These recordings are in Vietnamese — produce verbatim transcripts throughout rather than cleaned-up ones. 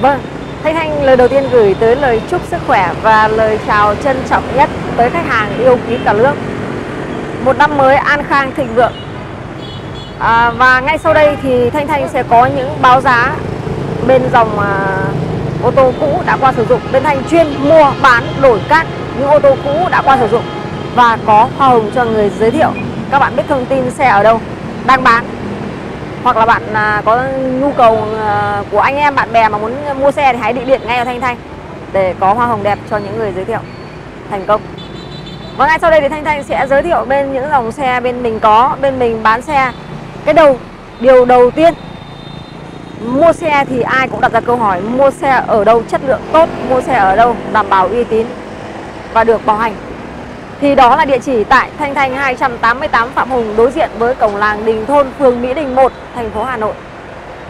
Vâng, Thanh Thanh lời đầu tiên gửi tới lời chúc sức khỏe và lời chào trân trọng nhất tới khách hàng yêu quý cả nước. Một năm mới an khang thịnh vượng. à, Và ngay sau đây thì Thanh Thanh sẽ có những báo giá bên dòng à, ô tô cũ đã qua sử dụng. Bên Thanh chuyên mua bán đổi các những ô tô cũ đã qua sử dụng và có hoa hồng cho người giới thiệu. Các bạn biết thông tin xe ở đâu đang bán, hoặc là bạn có nhu cầu của anh em bạn bè mà muốn mua xe thì hãy địa điện ngay ở Thanh Thanh để có hoa hồng đẹp cho những người giới thiệu thành công. Và ngay sau đây thì Thanh Thanh sẽ giới thiệu bên những dòng xe bên mình có, bên mình bán xe. Cái đầu điều đầu tiên, mua xe thì ai cũng đặt ra câu hỏi mua xe ở đâu chất lượng tốt, mua xe ở đâu đảm bảo uy tín và được bảo hành. Thì đó là địa chỉ tại Thanh Thanh hai trăm tám mươi tám Phạm Hùng, đối diện với cổng làng Đình Thôn, phường Mỹ Đình một, thành phố Hà Nội.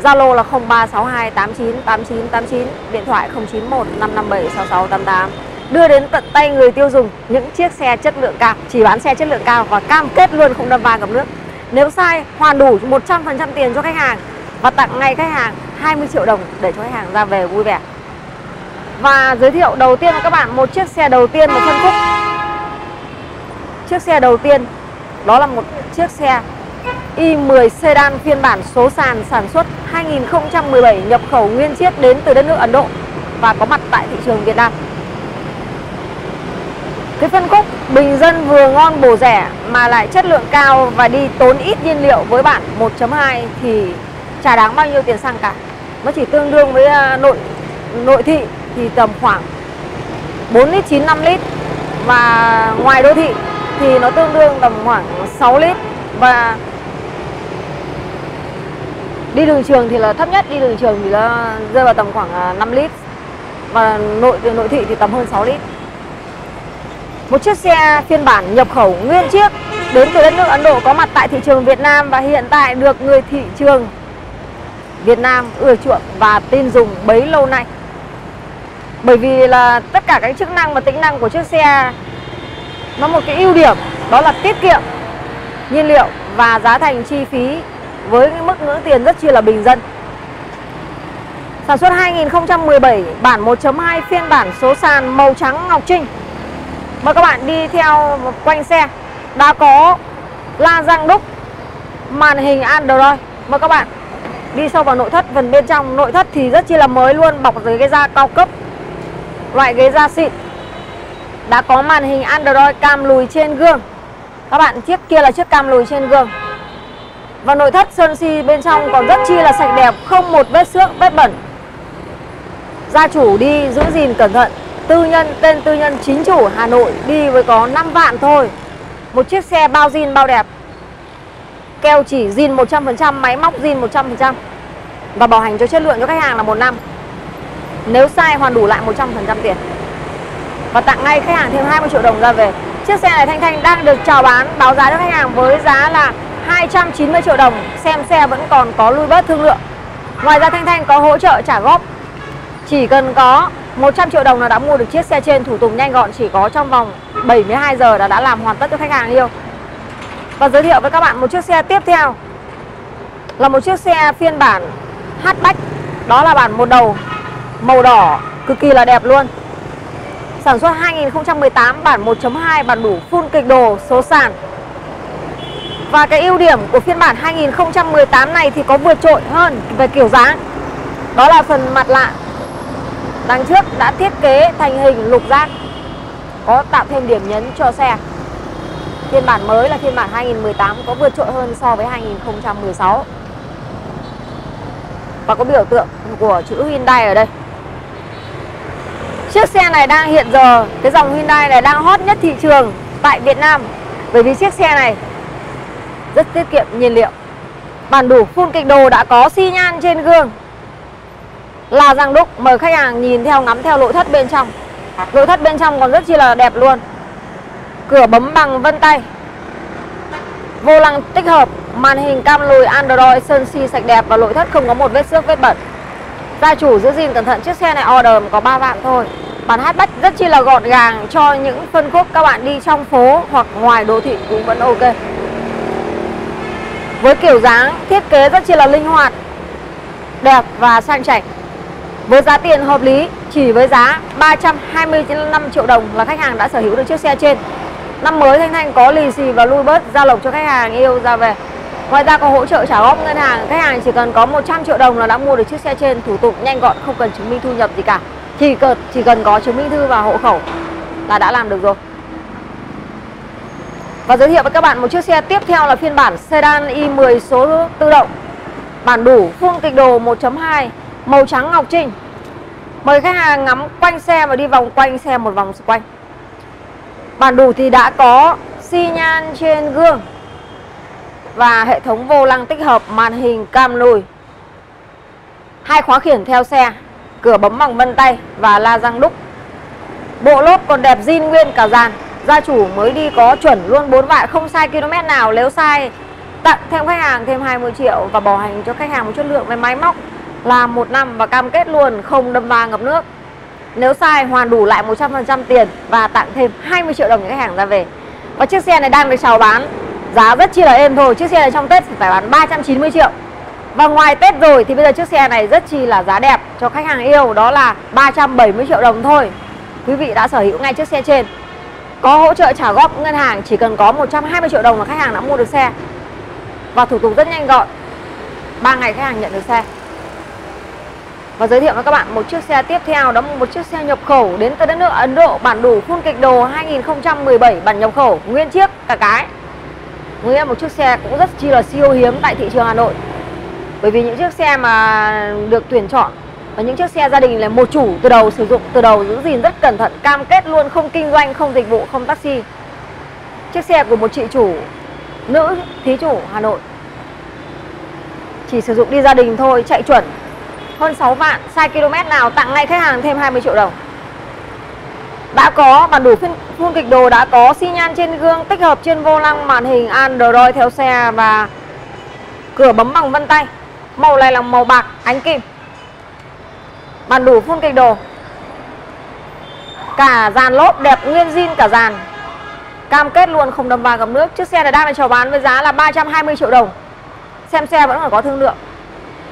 Zalo là không ba sáu hai tám chín tám chín tám chín, điện thoại không chín một năm năm bảy sáu sáu tám tám. Đưa đến tận tay người tiêu dùng những chiếc xe chất lượng cao, chỉ bán xe chất lượng cao và cam kết luôn không đâm va gặp nước. Nếu sai, hoàn đủ một trăm phần trăm tiền cho khách hàng và tặng ngay khách hàng hai mươi triệu đồng để cho khách hàng ra về vui vẻ. Và giới thiệu đầu tiên với các bạn một chiếc xe đầu tiên, một phân khúc. Chiếc xe đầu tiên đó là một chiếc xe i mười sedan phiên bản số sàn, sản xuất hai nghìn không trăm mười bảy, nhập khẩu nguyên chiếc đến từ đất nước Ấn Độ và có mặt tại thị trường Việt Nam. Cái phân khúc bình dân vừa ngon bổ rẻ mà lại chất lượng cao và đi tốn ít nhiên liệu với bản một chấm hai thì chả đáng bao nhiêu tiền xăng cả. Nó chỉ tương đương với nội nội thị thì tầm khoảng bốn lít chín, năm lít, và ngoài đô thị thì nó tương đương tầm khoảng sáu lít, và đi đường trường thì là thấp nhất, đi đường trường thì nó rơi vào tầm khoảng năm lít, và nội nội thị thì tầm hơn sáu lít. Một chiếc xe phiên bản nhập khẩu nguyên chiếc đến từ đất nước Ấn Độ, có mặt tại thị trường Việt Nam và hiện tại được người thị trường Việt Nam ưa chuộng và tin dùng bấy lâu nay. Bởi vì là tất cả các chức năng và tính năng của chiếc xe nó một cái ưu điểm, đó là tiết kiệm nhiên liệu và giá thành chi phí với cái mức ngưỡng tiền rất chi là bình dân. Sản xuất hai nghìn không trăm mười bảy, bản một chấm hai, phiên bản số sàn, màu trắng ngọc trinh. Mời các bạn đi theo quanh xe. Đã có la răng đúc, màn hình Android. Mời các bạn đi sâu vào nội thất, phần bên trong. Nội thất thì rất chi là mới luôn, bọc dưới cái da cao cấp, loại ghế da xịn. Đã có màn hình Android, cam lùi trên gương. Các bạn, chiếc kia là chiếc cam lùi trên gương. Và nội thất sơn si bên trong còn rất chi là sạch đẹp, không một vết xước, vết bẩn. Gia chủ đi giữ gìn cẩn thận. Tư nhân, tên tư nhân chính chủ Hà Nội, đi với có năm vạn thôi. Một chiếc xe bao zin bao đẹp. Keo chỉ zin một trăm phần trăm, máy móc zin một trăm phần trăm. Và bảo hành cho chất lượng cho khách hàng là một năm. Nếu sai hoàn đủ lại một trăm phần trăm tiền và tặng ngay khách hàng thêm hai mươi triệu đồng ra về. Chiếc xe này Thanh Thanh đang được chào bán, báo giá cho khách hàng với giá là hai trăm chín mươi triệu đồng. Xem xe vẫn còn có lui bớt thương lượng. Ngoài ra Thanh Thanh có hỗ trợ trả góp. Chỉ cần có một trăm triệu đồng là đã mua được chiếc xe trên. Thủ tục nhanh gọn, chỉ có trong vòng bảy mươi hai giờ là đã làm hoàn tất cho khách hàng yêu. Và giới thiệu với các bạn một chiếc xe tiếp theo là một chiếc xe phiên bản hatchback. Đó là bản một đầu, màu đỏ, cực kỳ là đẹp luôn. Sản xuất hai nghìn không trăm mười tám, bản một chấm hai, bản đủ, full kịch đồ, số sàn. Và cái ưu điểm của phiên bản hai nghìn không trăm mười tám này thì có vượt trội hơn về kiểu dáng. Đó là phần mặt lạ đằng trước đã thiết kế thành hình lục giác, có tạo thêm điểm nhấn cho xe. Phiên bản mới là phiên bản hai nghìn không trăm mười tám có vượt trội hơn so với hai nghìn không trăm mười sáu. Và có biểu tượng của chữ Hyundai ở đây. Chiếc xe này đang hiện giờ, cái dòng Hyundai này đang hot nhất thị trường tại Việt Nam. Bởi vì chiếc xe này rất tiết kiệm nhiên liệu. Bản đủ full kịch đồ, đã có xi nhan trên gương, là răng đúc. Mời khách hàng nhìn theo, ngắm theo nội thất bên trong. Nội thất bên trong còn rất chi là đẹp luôn. Cửa bấm bằng vân tay, vô lăng tích hợp, màn hình cam lùi Android, sơn si sạch đẹp và nội thất không có một vết xước, vết bẩn. Gia chủ giữ gìn cẩn thận. Chiếc xe này order có ba vạn thôi. Bản hatchback rất chi là gọn gàng cho những phân khúc các bạn đi trong phố hoặc ngoài đô thị cũng vẫn ok. Với kiểu dáng thiết kế rất chi là linh hoạt, đẹp và sang chảnh. Với giá tiền hợp lý, chỉ với giá ba trăm hai mươi lăm triệu đồng là khách hàng đã sở hữu được chiếc xe trên. Năm mới Thanh Thanh có lì xì và lui bớt gia lộc cho khách hàng yêu ra về. Ngoài ra có hỗ trợ trả góp ngân hàng, khách hàng chỉ cần có một trăm triệu đồng là đã mua được chiếc xe trên, thủ tục nhanh gọn, không cần chứng minh thu nhập gì cả. Chỉ cần, chỉ cần có chứng minh thư và hộ khẩu là đã làm được rồi. Và giới thiệu với các bạn một chiếc xe tiếp theo là phiên bản sedan i mười số tự động, bản đủ, full kịch đồ một chấm hai, màu trắng ngọc trinh. Mời khách hàng ngắm quanh xe và đi vòng quanh xe một vòng xung quanh. Bản đủ thì đã có xi nhan trên gương và hệ thống vô lăng tích hợp, màn hình cam lùi, hai khóa khiển theo xe, cửa bấm bằng vân tay và la răng đúc. Bộ lốp còn đẹp zin nguyên cả dàn. Gia chủ mới đi có chuẩn luôn bốn vạn, không sai km nào. Nếu sai tặng thêm khách hàng thêm hai mươi triệu và bảo hành cho khách hàng một chất lượng về máy móc là một năm và cam kết luôn không đâm va ngập nước. Nếu sai hoàn đủ lại một trăm phần trăm tiền và tặng thêm hai mươi triệu đồng những khách hàng ra về. Và chiếc xe này đang được chào bán giá rất chi là êm thôi. Chiếc xe này trong Tết phải bán ba trăm chín mươi triệu. Và ngoài Tết rồi thì bây giờ chiếc xe này rất chi là giá đẹp cho khách hàng yêu, đó là ba trăm bảy mươi triệu đồng thôi. Quý vị đã sở hữu ngay chiếc xe trên. Có hỗ trợ trả góp ngân hàng, chỉ cần có một trăm hai mươi triệu đồng là khách hàng đã mua được xe. Và thủ tục rất nhanh gọn, ba ngày khách hàng nhận được xe. Và giới thiệu với các bạn một chiếc xe tiếp theo, đó là một chiếc xe nhập khẩu đến từ đất nước Ấn Độ, bản đủ full kịch đồ hai nghìn không trăm mười bảy, bản nhập khẩu nguyên chiếc cả cái. Nguyên là một chiếc xe cũng rất chi là siêu hiếm tại thị trường Hà Nội. Bởi vì những chiếc xe mà được tuyển chọn và những chiếc xe gia đình là một chủ từ đầu, sử dụng từ đầu, giữ gìn rất cẩn thận, cam kết luôn không kinh doanh, không dịch vụ, không taxi. Chiếc xe của một chị chủ nữ, thí chủ Hà Nội, chỉ sử dụng đi gia đình thôi, chạy chuẩn hơn sáu vạn, sai km nào tặng ngay khách hàng thêm hai mươi triệu đồng. Đã có bản đủ full kịch đồ, đã có xi nhan trên gương, tích hợp trên vô lăng, màn hình Android theo xe và cửa bấm bằng vân tay. Màu này là màu bạc ánh kim. Bản đủ full kịch đồ, cả dàn lốp đẹp nguyên zin cả dàn, cam kết luôn không đâm va ngập nước. Chiếc xe này đang được chào bán với giá là ba trăm hai mươi triệu đồng. Xem xe vẫn còn có thương lượng.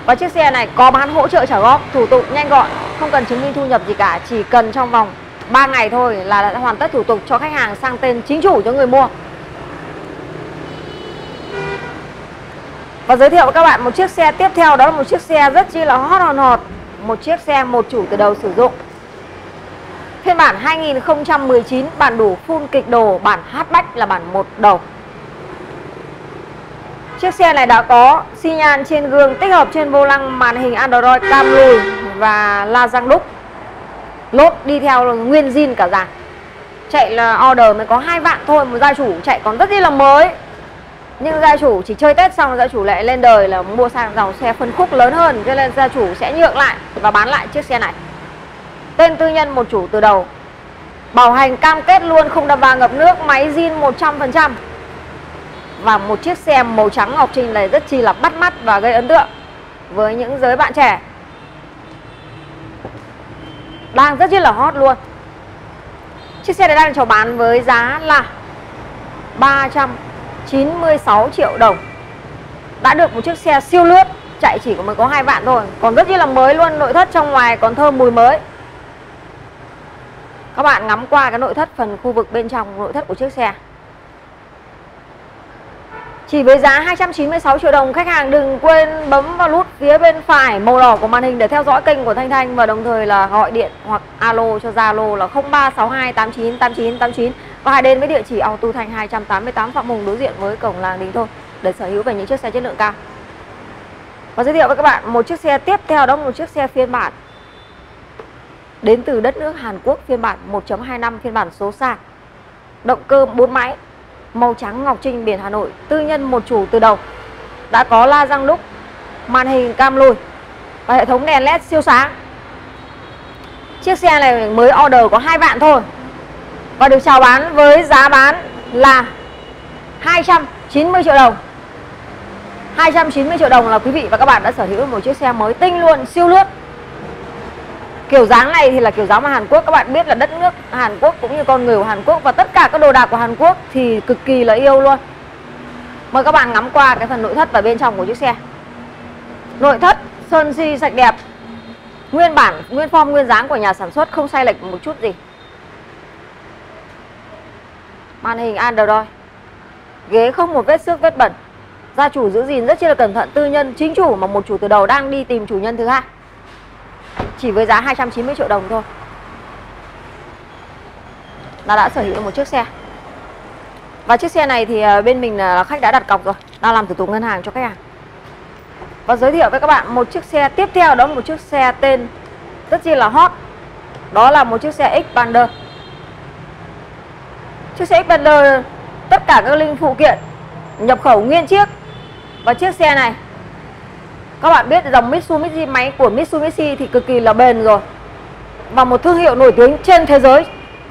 Và chiếc xe này có bán hỗ trợ trả góp, thủ tục nhanh gọn, không cần chứng minh thu nhập gì cả, chỉ cần trong vòng ba ngày thôi là đã hoàn tất thủ tục cho khách hàng sang tên chính chủ cho người mua. Và giới thiệu với các bạn một chiếc xe tiếp theo, đó là một chiếc xe rất chi là hot hòn hot. Một chiếc xe một chủ từ đầu sử dụng, phiên bản hai nghìn không trăm mười chín, bản đủ full kịch đồ, bản hatchback là bản một đầu. Chiếc xe này đã có xi nhan trên gương, tích hợp trên vô lăng, màn hình Android, cam lùi và la răng đúc. Lốp đi theo là nguyên zin cả dàn. Chạy là order mới có hai vạn thôi, một gia chủ chạy còn rất là mới. Nhưng gia chủ chỉ chơi Tết xong, gia chủ lại lên đời là mua sang dòng xe phân khúc lớn hơn, cho nên gia chủ sẽ nhượng lại và bán lại chiếc xe này. Tên tư nhân một chủ từ đầu, bảo hành cam kết luôn không đâm va ngập nước, máy zin một trăm phần trăm. Và một chiếc xe màu trắng ngọc trinh này rất chi là bắt mắt và gây ấn tượng với những giới bạn trẻ, đang rất chi là hot luôn. Chiếc xe này đang chào bán với giá là ba trăm chín mươi sáu triệu đồng. Đã được một chiếc xe siêu lướt, chạy chỉ có mới có hai vạn thôi, còn rất chi là mới luôn, nội thất trong ngoài còn thơm mùi mới. Các bạn ngắm qua cái nội thất, phần khu vực bên trong nội thất của chiếc xe. Chỉ với giá hai trăm chín mươi sáu triệu đồng, khách hàng đừng quên bấm vào nút phía bên phải màu đỏ của màn hình để theo dõi kênh của Thanh Thanh, và đồng thời là gọi điện hoặc alo cho Zalo là không ba sáu hai tám chín tám chín tám chín và hãy đến với địa chỉ Auto Thanh hai trăm tám mươi tám Phạm Hùng, đối diện với cổng làng Đình Thôi để sở hữu về những chiếc xe chất lượng cao. Và giới thiệu với các bạn một chiếc xe tiếp theo, đó là một chiếc xe phiên bản đến từ đất nước Hàn Quốc, phiên bản một chấm hai lăm, phiên bản số sàn, động cơ bốn máy, màu trắng ngọc trinh, biển Hà Nội, tư nhân một chủ từ đầu, đã có la răng đúc, màn hình cam lùi và hệ thống đèn led siêu sáng. Chiếc xe này mới order có hai vạn thôi và được chào bán với giá bán là hai trăm chín mươi triệu đồng. hai trăm chín mươi triệu đồng là quý vị và các bạn đã sở hữu một chiếc xe mới tinh luôn, siêu lướt. Kiểu dáng này thì là kiểu dáng mà Hàn Quốc, các bạn biết là đất nước Hàn Quốc cũng như con người của Hàn Quốc và tất cả các đồ đạc của Hàn Quốc thì cực kỳ là yêu luôn. Mời các bạn ngắm qua cái phần nội thất và bên trong của chiếc xe. Nội thất sơn si sạch đẹp, Nguyên bản, nguyên form, nguyên dáng của nhà sản xuất, không sai lệch một chút gì. Màn hình Android. Ghế không một vết xước, vết bẩn. Gia chủ giữ gìn rất chi là cẩn thận, tư nhân, chính chủ mà một chủ từ đầu đang đi tìm chủ nhân thứ hai. Chỉ với giá hai trăm chín mươi triệu đồng thôi là đã sở hữu được một chiếc xe. Và chiếc xe này thì bên mình là khách đã đặt cọc rồi, đang làm thủ tục ngân hàng cho khách hàng. Và giới thiệu với các bạn một chiếc xe tiếp theo, đó là một chiếc xe tên rất chi là hot. Đó là một chiếc xe Xpander. Chiếc xe Xpander tất cả các linh phụ kiện nhập khẩu nguyên chiếc. Và chiếc xe này các bạn biết dòng Mitsubishi, máy của Mitsubishi thì cực kỳ là bền rồi, và một thương hiệu nổi tiếng trên thế giới.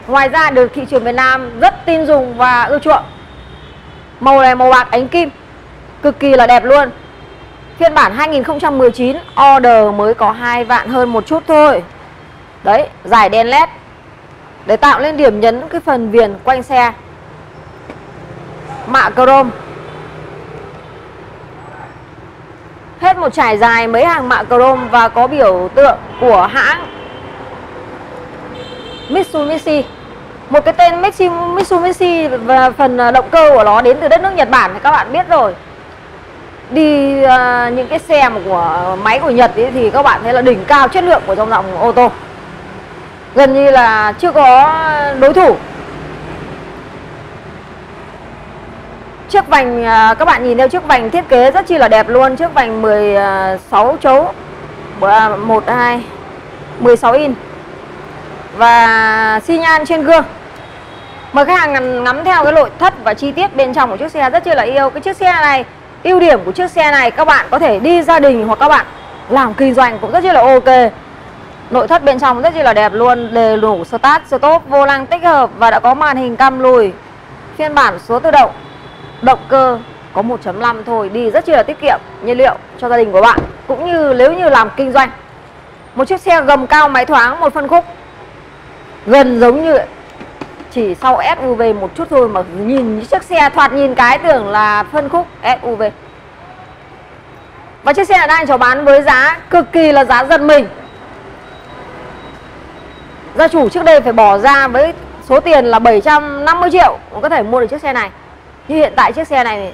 Ngoài ra được thị trường Việt Nam rất tin dùng và ưa chuộng. Màu này màu bạc ánh kim, cực kỳ là đẹp luôn. Phiên bản hai nghìn không trăm mười chín order mới có hai vạn hơn một chút thôi. Đấy, dải đèn led để tạo lên điểm nhấn cái phần viền quanh xe. Mạ chrome. Hết một trải dài mấy hàng mạ chrome và có biểu tượng của hãng Mitsubishi. Một cái tên Mitsubishi và phần động cơ của nó đến từ đất nước Nhật Bản thì các bạn biết rồi. Đi uh, những cái xe mà của máy của Nhật ấy, thì các bạn thấy là đỉnh cao chất lượng của dòng dòng ô tô, gần như là chưa có đối thủ. Chiếc vành uh, các bạn nhìn theo chiếc vành thiết kế rất chi là đẹp luôn. Chiếc vành mười sáu chấu một hai mười sáu inch và xi nhan trên gương. Mời khách hàng ngắm theo cái nội thất và chi tiết bên trong của chiếc xe rất chi là yêu. Cái chiếc xe này, ưu điểm của chiếc xe này các bạn có thể đi gia đình hoặc các bạn làm kinh doanh cũng rất chi là ok. Nội thất bên trong rất chi là đẹp luôn, đầy đủ start, stop, vô lăng tích hợp và đã có màn hình cam lùi. Phiên bản số tự động, động cơ có một chấm năm thôi, đi rất chi là tiết kiệm nhiên liệu cho gia đình của bạn cũng như nếu như làm kinh doanh. Một chiếc xe gầm cao máy thoáng, một phân khúc gần giống như chỉ sau ét u vê một chút thôi, mà nhìn chiếc xe thoạt nhìn cái tưởng là phân khúc ét u vê. Và chiếc xe này đang chào bán với giá cực kỳ là giá giật mình. Gia chủ trước đây phải bỏ ra với số tiền là bảy trăm năm mươi triệu cũng có thể mua được chiếc xe này. Nhưng hiện tại chiếc xe này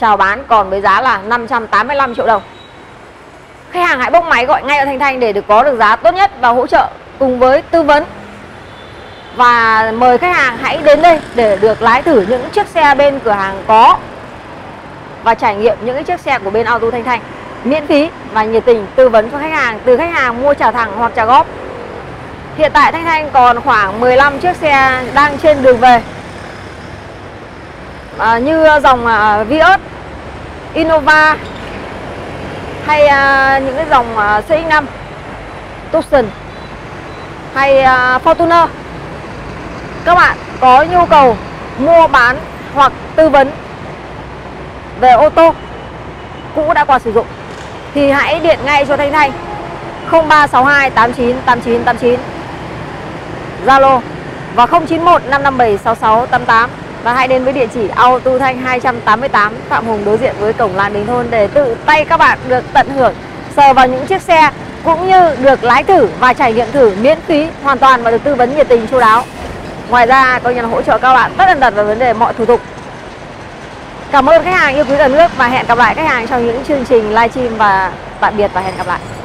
chào bán còn với giá là năm trăm tám mươi lăm triệu đồng. Khách hàng hãy bốc máy gọi ngay ở Thanh Thanh để được có được giá tốt nhất và hỗ trợ cùng với tư vấn. Và mời khách hàng hãy đến đây để được lái thử những chiếc xe bên cửa hàng có và trải nghiệm những cái chiếc xe của bên Auto Thanh Thanh miễn phí và nhiệt tình tư vấn cho khách hàng, từ khách hàng mua trả thẳng hoặc trả góp. Hiện tại Thanh Thanh còn khoảng mười lăm chiếc xe đang trên đường về, à, như dòng uh, Vios, Innova hay uh, những cái dòng uh, xê ích năm, Tucson hay uh, Fortuner. Các bạn có nhu cầu mua bán hoặc tư vấn về ô tô cũ đã qua sử dụng thì hãy điện ngay cho Thanh Thanh không ba sáu hai tám chín tám chín tám chín, Zalo và không chín một năm năm bảy sáu sáu tám tám, và hãy đến với địa chỉ Auto Thanh hai tám tám Phạm Hùng đối diện với cổng làng Đình Thôn để tự tay các bạn được tận hưởng sờ vào những chiếc xe cũng như được lái thử và trải nghiệm thử miễn phí hoàn toàn và được tư vấn nhiệt tình chu đáo. Ngoài ra, coi như là hỗ trợ các bạn tất tần tật về vấn đề mọi thủ tục. Cảm ơn khách hàng yêu quý cả nước và hẹn gặp lại khách hàng trong những chương trình livestream và tạm biệt và hẹn gặp lại.